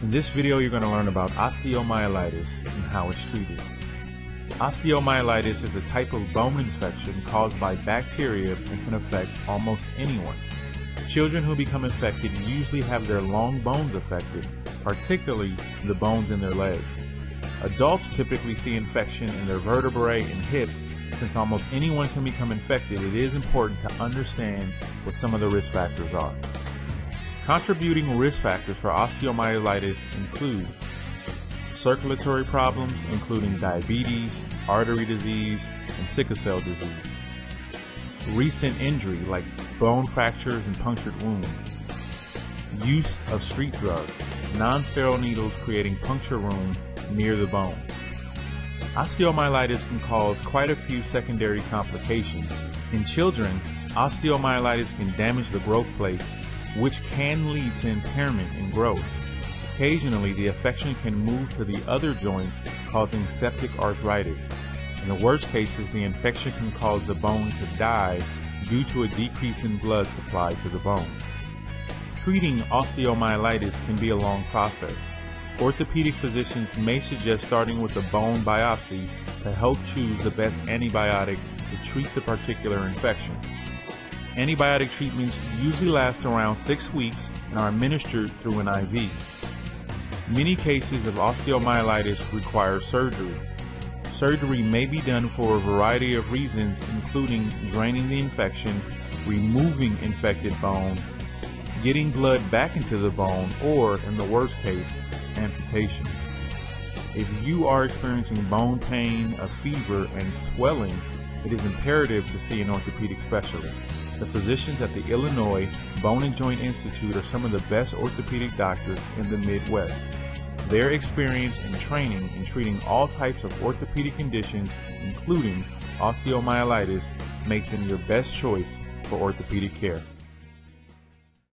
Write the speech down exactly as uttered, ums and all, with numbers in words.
In this video, you're going to learn about osteomyelitis and how it's treated. Osteomyelitis is a type of bone infection caused by bacteria and can affect almost anyone. Children who become infected usually have their long bones affected, particularly the bones in their legs. Adults typically see infection in their vertebrae and hips. Since almost anyone can become infected, it is important to understand what some of the risk factors are. Contributing risk factors for osteomyelitis include circulatory problems, including diabetes, artery disease, and sickle cell disease. Recent injury like bone fractures and punctured wounds. Use of street drugs, non-sterile needles creating puncture wounds near the bone. Osteomyelitis can cause quite a few secondary complications. In children, osteomyelitis can damage the growth plates, which can lead to impairment in growth. Occasionally, the affection can move to the other joints, causing septic arthritis. In the worst cases, the infection can cause the bone to die due to a decrease in blood supply to the bone. Treating osteomyelitis can be a long process. Orthopedic physicians may suggest starting with a bone biopsy to help choose the best antibiotic to treat the particular infection. Antibiotic treatments usually last around six weeks and are administered through an I V. Many cases of osteomyelitis require surgery. Surgery may be done for a variety of reasons, including draining the infection, removing infected bone, getting blood back into the bone, or, in the worst case, amputation. If you are experiencing bone pain, a fever, and swelling, it is imperative to see an orthopedic specialist. The physicians at the Illinois Bone and Joint Institute are some of the best orthopedic doctors in the Midwest. Their experience and training in treating all types of orthopedic conditions, including osteomyelitis, make them your best choice for orthopedic care.